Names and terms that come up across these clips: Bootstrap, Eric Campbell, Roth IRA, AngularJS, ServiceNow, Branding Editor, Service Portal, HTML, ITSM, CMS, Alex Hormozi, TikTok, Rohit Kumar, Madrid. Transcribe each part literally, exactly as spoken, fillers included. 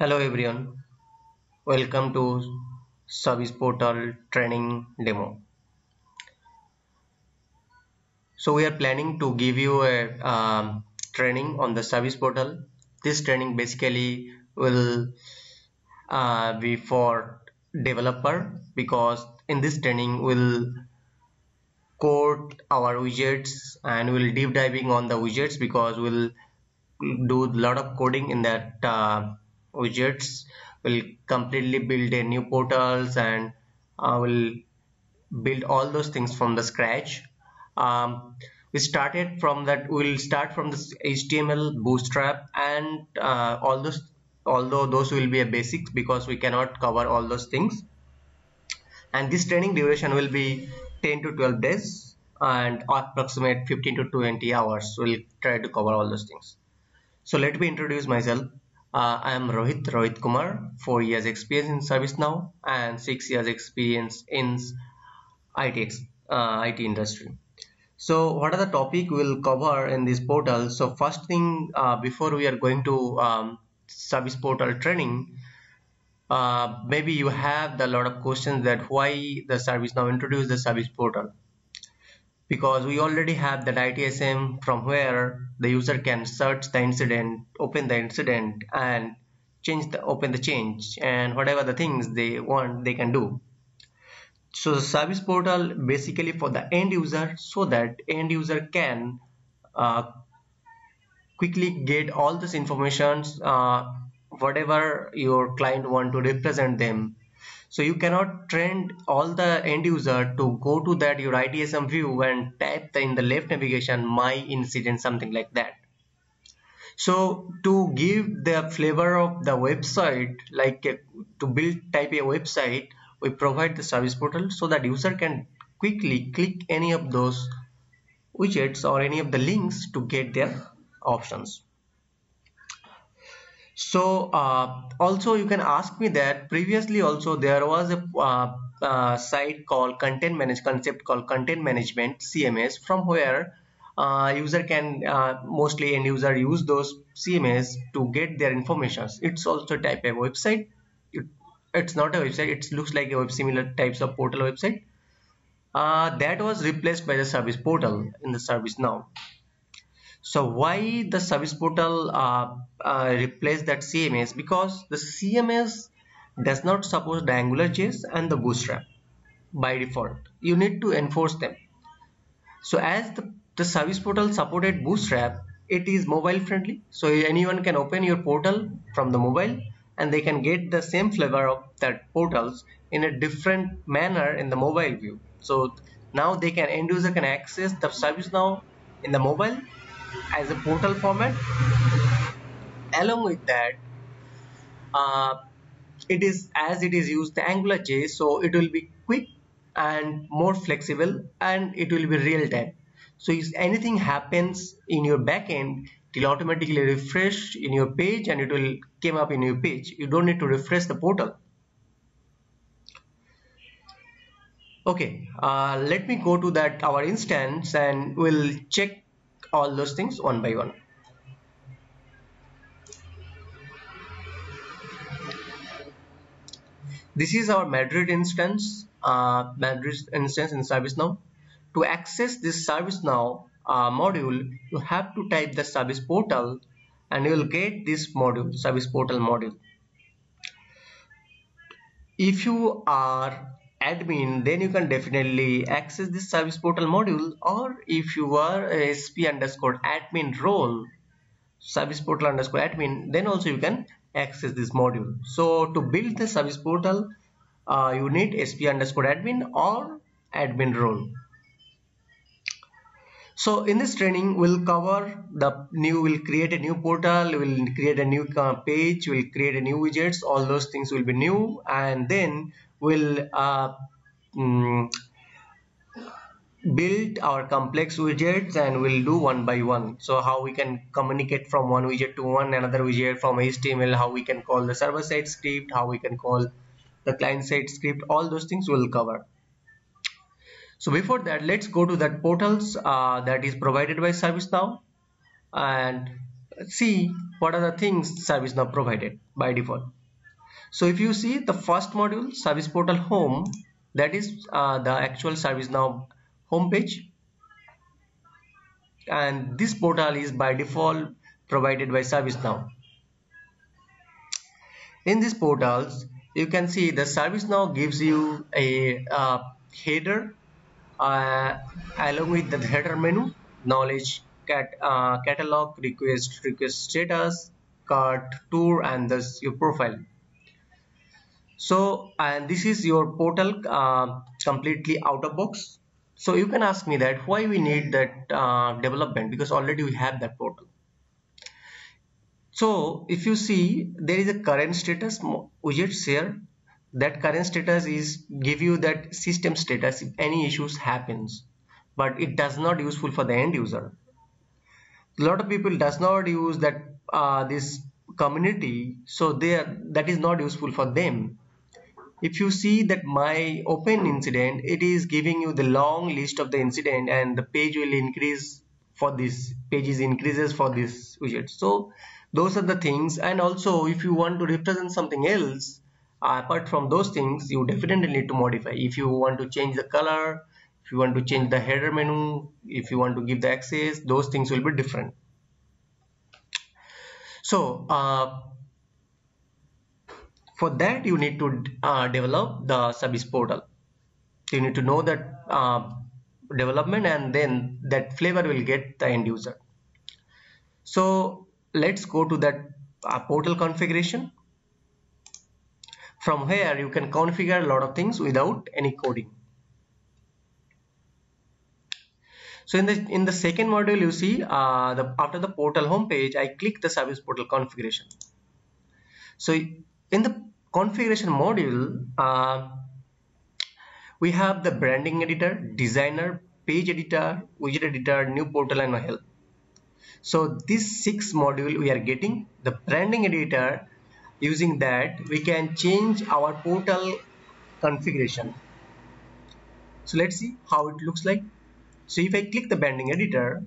Hello everyone, welcome to Service Portal training demo. So we are planning to give you a um, training on the Service Portal. This training basically will uh, be for developer, because in this training we'll code our widgets and we'll deep diving on the widgets, because we'll do a lot of coding in that uh, widgets. We'll completely build a new portals and uh, we'll build all those things from the scratch. Um, we started from that. We'll start from this H T M L, Bootstrap, and uh, all those. Although those will be a basics, because we cannot cover all those things. And this training duration will be ten to twelve days and approximate fifteen to twenty hours. We'll try to cover all those things. So let me introduce myself. Uh, I am Rohit, Rohit Kumar, four years experience in ServiceNow and six years experience in I T, uh, I T industry. So what are the topic we'll cover in this portal? So first thing, uh, before we are going to um, Service Portal training, uh, maybe you have a lot of questions that why the ServiceNow introduced the Service Portal. Because we already have that I T S M from where the user can search the incident, open the incident and change the open the change and whatever the things they want they can do. So the Service Portal basically for the end user, so that end user can uh, quickly get all this information, uh, whatever your client want to represent them. So you cannot train all the end user to go to that your I T S M view and type in the left navigation my incident, something like that. So to give the flavor of the website, like a, to build type a website, we provide the Service Portal so that user can quickly click any of those widgets or any of the links to get their options. So uh, also you can ask me that previously also there was a uh, uh, site called content manage concept called content management C M S, from where uh, user can uh, mostly end user use those C M S to get their informations. It's also type a website. It, it's not a website. It looks like a web similar types of portal website. Uh, that was replaced by the Service Portal in the ServiceNow. So why the Service Portal uh, uh, replaced that C M S? Because the C M S does not support the AngularJS and the Bootstrap by default. You need to enforce them. So as the, the Service Portal supported Bootstrap, it is mobile friendly. So anyone can open your portal from the mobile and they can get the same flavor of that portals in a different manner in the mobile view. So now they can, end user can access the ServiceNow in the mobile as a portal format. Along with that, uh, it is as it is used the AngularJS, so it will be quick and more flexible and it will be real time. So if anything happens in your backend, it will automatically refresh in your page and it will come up in your page. You don't need to refresh the portal. Okay, uh, let me go to that our instance and we'll check all those things one by one. This is our Madrid instance, uh, Madrid instance in ServiceNow. To access this ServiceNow uh, module, you have to type the Service Portal and you will get this module, Service Portal module. If you are admin, then you can definitely access this Service Portal module, or if you are a sp underscore admin role, Service Portal underscore admin, then also you can access this module. So to build the Service Portal, uh, you need sp underscore admin or admin role. So in this training, we'll cover the new, we'll create a new portal, we'll create a new page, we'll create a new widgets, all those things will be new, and then we'll uh, mm, build our complex widgets and we'll do one by one. So how we can communicate from one widget to one another widget, from H T M L, how we can call the server side script, how we can call the client side script, all those things we'll cover. So before that, let's go to that portals uh, that is provided by ServiceNow, and see what are the things ServiceNow provided by default. So if you see the first module, Service Portal Home, that is uh, the actual ServiceNow homepage, and this portal is by default provided by ServiceNow. In these portals, you can see the ServiceNow gives you a uh, header uh, along with the header menu, knowledge, cat, uh, catalog, request, request status, cart, tour, and thus your profile. So, and this is your portal uh, completely out of box. So you can ask me that why we need that uh, development, because already we have that portal. So if you see, there is a current status widgets here. That current status is give you that system status if any issues happens, but it does not useful for the end user. A lot of people does not use that uh, this community, so they are, that is not useful for them. If you see that my open incident, it is giving you the long list of the incident, and the page will increase for this pages increases for this widget. So those are the things. And also if you want to represent something else uh, apart from those things, you definitely need to modify. If you want to change the color, if you want to change the header menu, if you want to give the access, those things will be different. So uh, for that you need to uh, develop the service portal. You need to know that uh, development, and then that flavor will get the end user. So let's go to that uh, portal configuration. From here you can configure a lot of things without any coding. So in the in the second module, you see uh, the after the portal homepage, I click the service portal configuration. So in the configuration module, uh, we have the branding editor, designer, page editor, widget editor, new portal, and help. So this six module we are getting. The branding editor, using that we can change our portal configuration. So let's see how it looks like. So if I click the branding editor,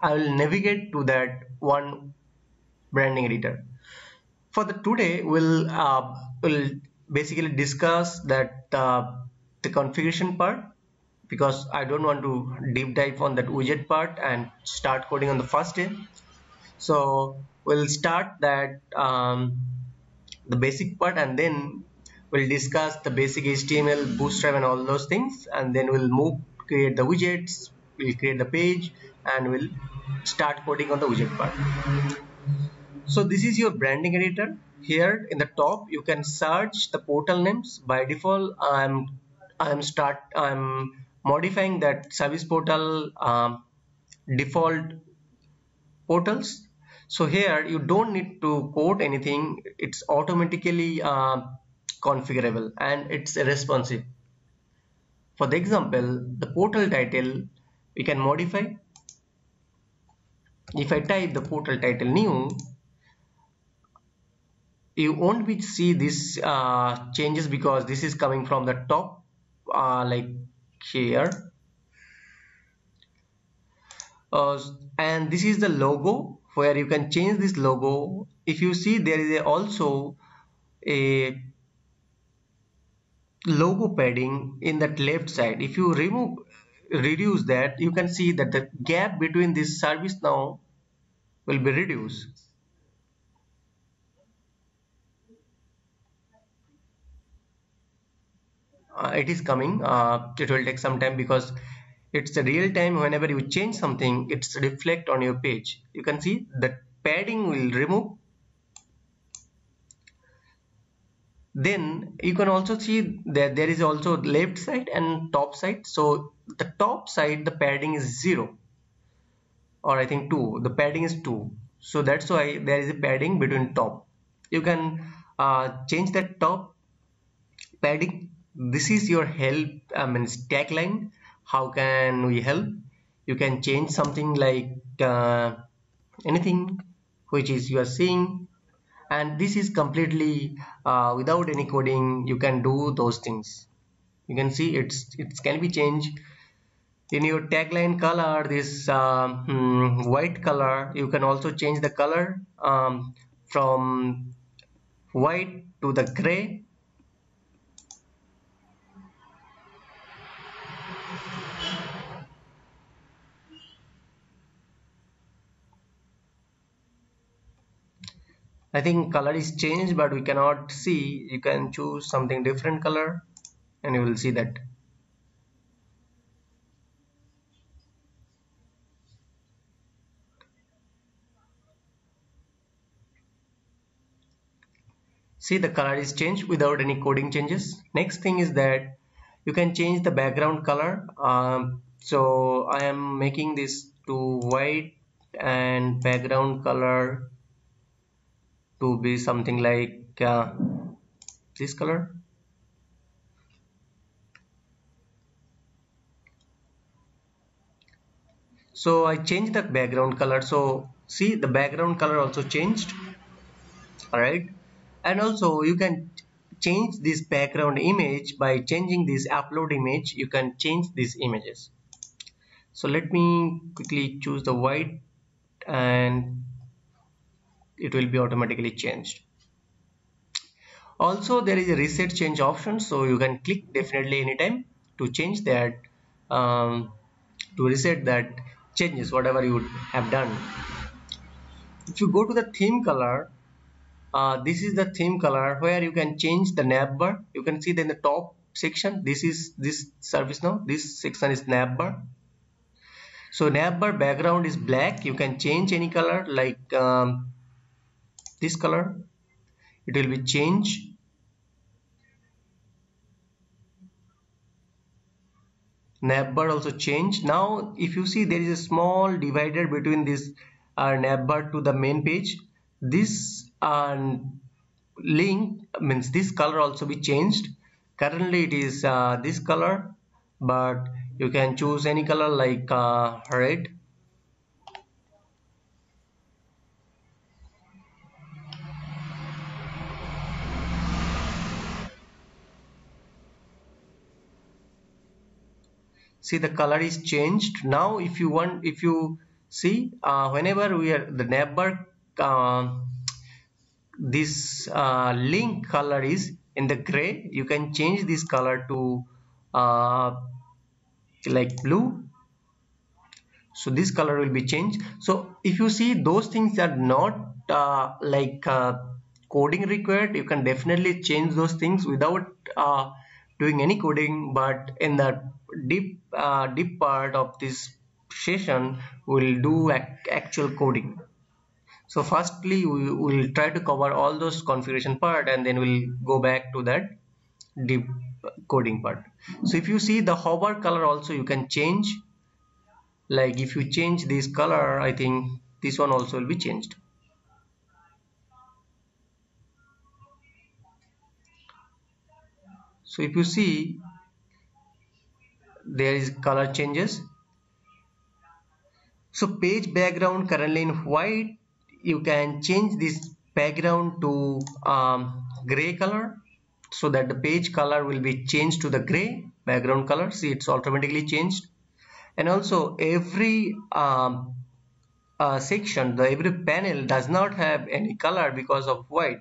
I will navigate to that one branding editor. For the today, we'll uh, we'll basically discuss that uh, the configuration part, because I don't want to deep dive on that widget part and start coding on the first day. So we'll start that um, the basic part, and then we'll discuss the basic H T M L, Bootstrap, and all those things, and then we'll move create the widgets, we'll create the page, and we'll start coding on the widget part. So this is your branding editor. Here in the top, you can search the portal names. By default, I'm I'm start I'm modifying that service portal um, default portals. So here you don't need to code anything. It's automatically uh, configurable, and it's responsive. For the example, the portal title we can modify. If I type the portal title new, you won't be see these uh, changes, because this is coming from the top, uh, like here. Uh, and this is the logo, where you can change this logo. If you see, there is a, also a logo padding in that left side. If you remove reduce that, you can see that the gap between this ServiceNow will be reduced. Uh, it is coming. Uh, it will take some time, because it's a real time. Whenever you change something, it's reflect on your page. You can see that padding will remove. Then you can also see that there is also left side and top side. So the top side, the padding is zero, or I think two. The padding is two. So that's why there is a padding between top. You can uh, change that top padding. This is your help, I mean, tagline. How can we help? You can change something like uh, anything which is you are seeing, and this is completely uh, without any coding. You can do those things. You can see it's it can be changed. in your tagline color, this um, hmm, white color, you can also change the color um, from white to the gray. I think color is changed, but we cannot see. You can choose something different color and you will see that. See, the color is changed without any coding changes. Next thing is that you can change the background color. Um, so I am making this to white and background color to be something like uh, this color. So I changed the background color. So see, the background color also changed. All right. And also you can change this background image by changing this upload image. You can change these images. So let me quickly choose the white and it will be automatically changed. Also there is a reset change option, so you can click definitely anytime to change that, um, to reset that changes whatever you have done. If you go to the theme color, uh, this is the theme color where you can change the navbar. You can see that in the top section, this is this ServiceNow, this section is navbar. So navbar background is black. You can change any color like um, this color, it will be changed. Navbar also changed. Now if you see, there is a small divider between this uh, navbar to the main page. This uh, link means this color also be changed. Currently it is uh, this color, but you can choose any color like uh, red. See, the color is changed. Now if you want, if you see, uh, whenever we are the navbar, uh, this uh, link color is in the gray, you can change this color to uh, like blue. So this color will be changed. So if you see, those things are not uh, like uh, coding required. You can definitely change those things without uh, doing any coding, but in the deep uh, deep part of this session will do act actual coding. So firstly we will try to cover all those configuration part and then we'll go back to that deep coding part. So if you see the hover color also you can change, like if you change this color, I think this one also will be changed. So if you see, there is color changes. So page background currently in white, you can change this background to um, gray color so that the page color will be changed to the gray background color. See, it's automatically changed. And also every um, uh, section, the every panel does not have any color because of white.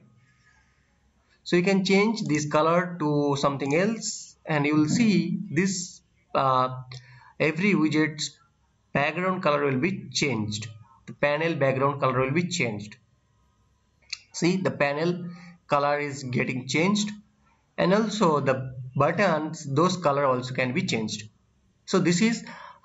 So you can change this color to something else and you will see this Uh, every widget's background color will be changed. The panel background color will be changed. See, the panel color is getting changed, and also the buttons, those color also can be changed. So this is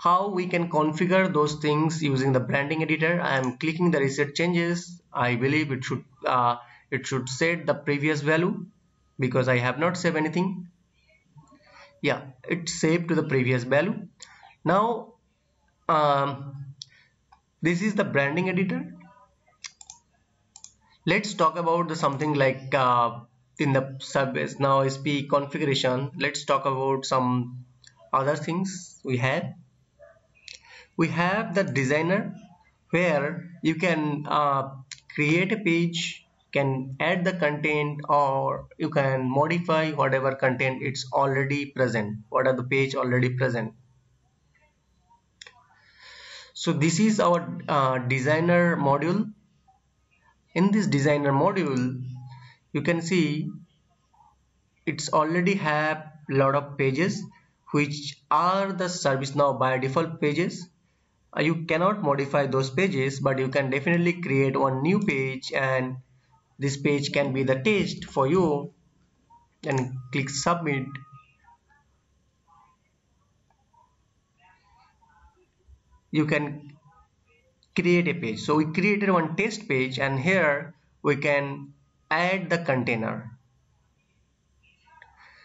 how we can configure those things using the branding editor. I am clicking the reset changes. I believe it should uh, it should set the previous value because I have not saved anything. Yeah, it's saved to the previous value. Now, um, this is the branding editor. Let's talk about the something like uh, in the service now S P configuration. Let's talk about some other things we have. We have the designer where you can uh, create a page, can add the content, or you can modify whatever content it's already present, what are the page already present. So this is our uh, designer module. In this designer module, you can see it's already have a lot of pages which are the ServiceNow by default pages. Uh, you cannot modify those pages, but you can definitely create one new page, and this page can be the test for you, and click submit. You can create a page. So we created one test page, and here we can add the container.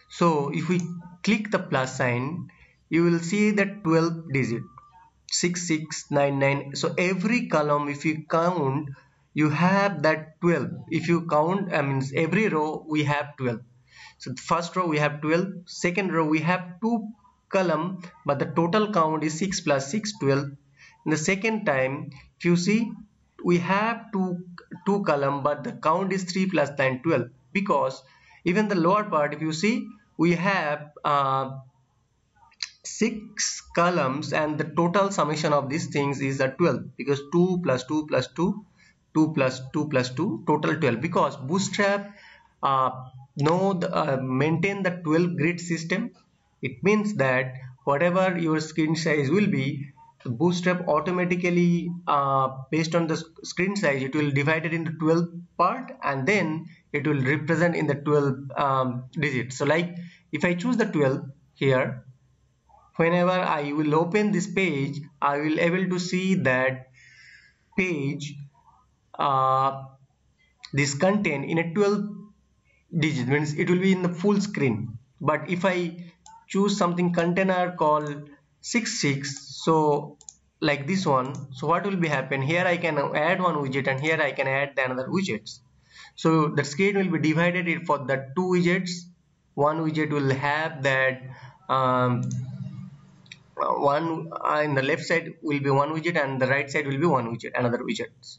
So if we click the plus sign, you will see that twelve digit six six nine nine. So every column, if you count, you have that twelve. If you count, I mean every row we have twelve. So the first row we have twelve, second row we have two column, but the total count is six plus six, twelve. In the second time, if you see, we have two two column, but the count is three plus nine, twelve, because even the lower part, if you see, we have uh, six columns, and the total summation of these things is at twelve, because two plus two plus two, two plus two plus two, total twelve, because Bootstrap uh, know the, uh, maintain the twelve grid system. It means that whatever your screen size will be, Bootstrap automatically uh, based on the screen size, it will divide it into twelve part, and then it will represent in the twelve um, digits. So like if I choose the twelve here, whenever I will open this page, I will able to see that page, uh, this content in a twelve digit, means it will be in the full screen. But if I choose something container called six six, so like this one, so what will be happen here, I can add one widget, and here I can add the another widgets. So the screen will be divided for the two widgets. One widget will have that um, one uh, in the left side will be one widget, and the right side will be one widget, another widgets.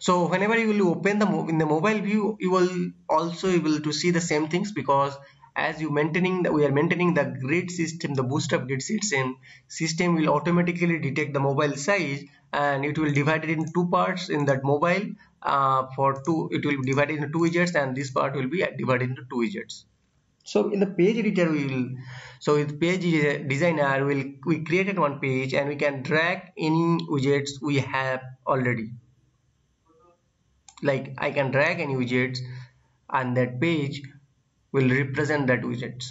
So whenever you will open the in the mobile view, you will also able to see the same things, because as you maintaining that we are maintaining the grid system, the Bootstrap grid system, system will automatically detect the mobile size, and it will divide it in two parts in that mobile uh, for two. It will divide it into two widgets, and this part will be divided into two widgets. So in the page editor, we will so with page designer will we created one page, and we can drag any widgets we have already. Like I can drag any widgets, and that page will represent that widgets.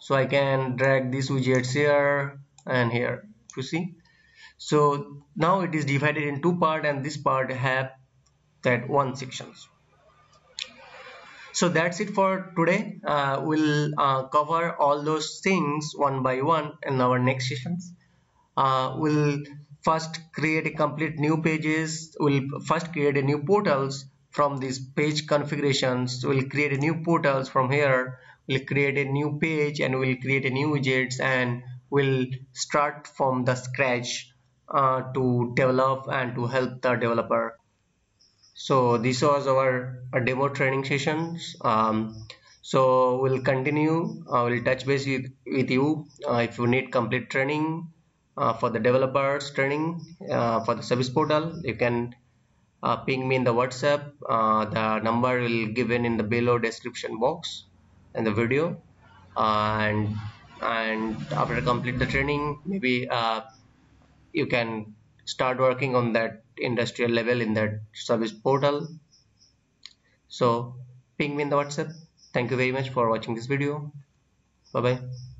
So I can drag these widgets here and here, you see. So now it is divided in two part, and this part have that one sections. So that's it for today. Uh, we'll uh, cover all those things one by one in our next sessions. Uh, we'll first create a complete new pages. We'll first create a new portals. From these page configurations, we'll create a new portals. From here, we'll create a new page, and we'll create a new widgets, and we'll start from the scratch uh, to develop and to help the developer. So this was our, our demo training sessions. Um, so we'll continue. I uh, will touch base with, with you uh, if you need complete training uh, for the developers training uh, for the service portal. You can Uh, ping me in the WhatsApp. Uh, the number will given in the below description box in the video, uh, and and after complete the training, maybe uh, you can start working on that industrial level in that service portal. So ping me in the WhatsApp. Thank you very much for watching this video. Bye bye.